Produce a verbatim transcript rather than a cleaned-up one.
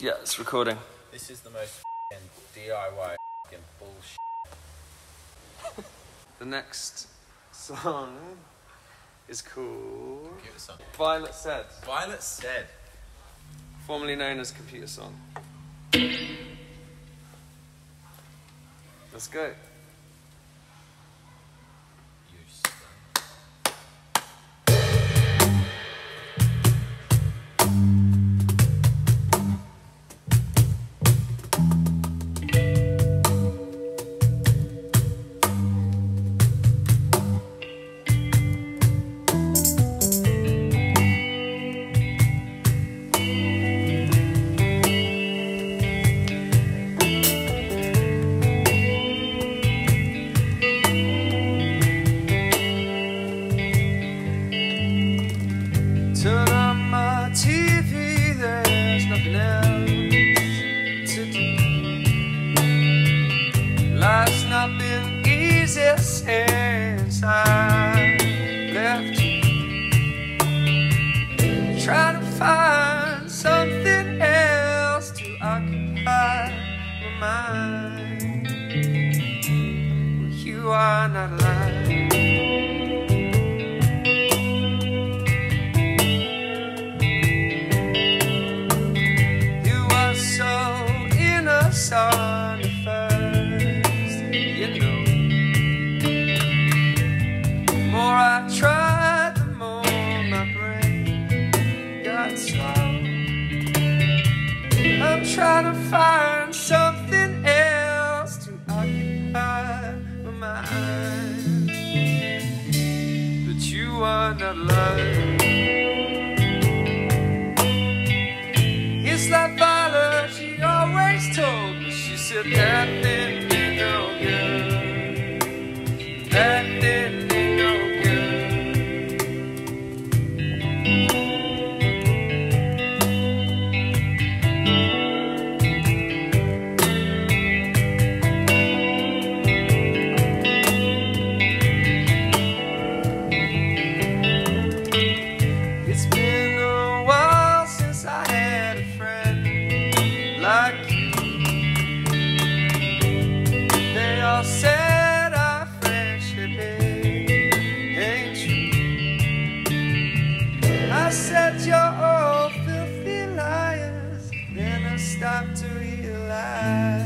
Yeah, it's recording. This is the most f***ing D I Y f***ing bullshit. The next song is called... Computer Song. Violet Said. Violet Said. Formerly known as Computer Song. Let's go. Since I left you, trying to find something else to occupy my mind. Well, you are not alive. You are so innocent at first, you know. I tried, the more my brain got slow. I'm trying to find something else to occupy my mind, but you are not loved. It's like Violet, she always told me. She said that thing didn't go good, that thing didn't go good. Said our friendship ain't, ain't true. I said you're all filthy liars, then I stopped to realize.